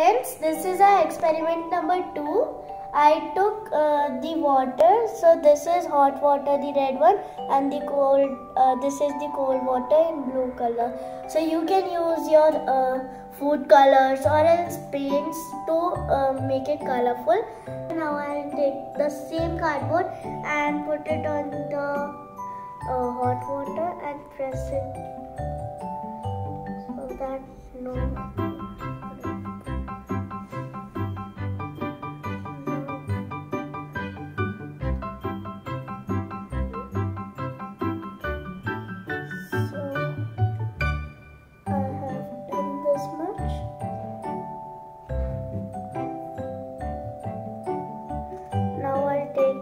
Friends, this is our experiment number 2. I took the water, so this is hot water, the red one, and the cold, this is the cold water in blue color. So you can use your food colors or else paints to make it colorful. Now I'll take the same cardboard and put it on the hot water and press it so that no.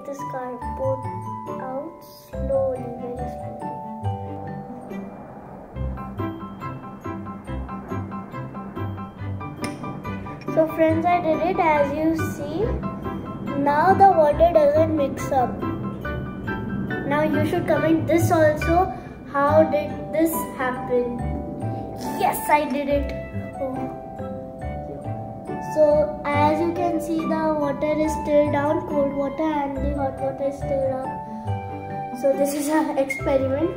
This cardboard out slowly, very slowly. So friends, I did it as you see. Now the water doesn't mix up. Now you should comment this also. How did this happen? Yes, I did it. So as you can see, the water is still down, cold water, and the hot water is still up. So this is our experiment.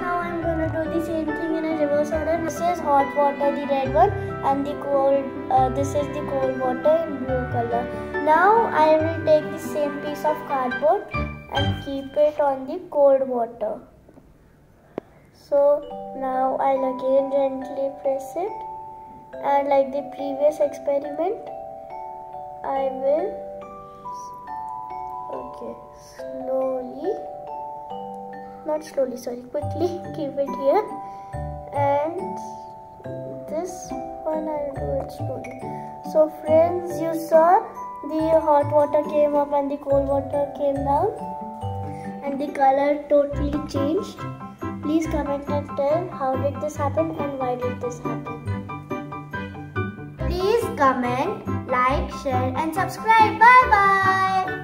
Now I'm gonna do the same thing in a reverse order. This is hot water, the red one, and the cold. This is the cold water in blue color. Now I will take the same piece of cardboard and keep it on the cold water. So now I'll again gently press it. And like the previous experiment, I will slowly, not slowly, sorry, quickly keep it here, and this one I'll do it slowly. So friends, you saw the hot water came up and the cold water came down and the color totally changed. Please comment and tell how did this happen and why did this happen. Please comment, like, share and subscribe. Bye bye.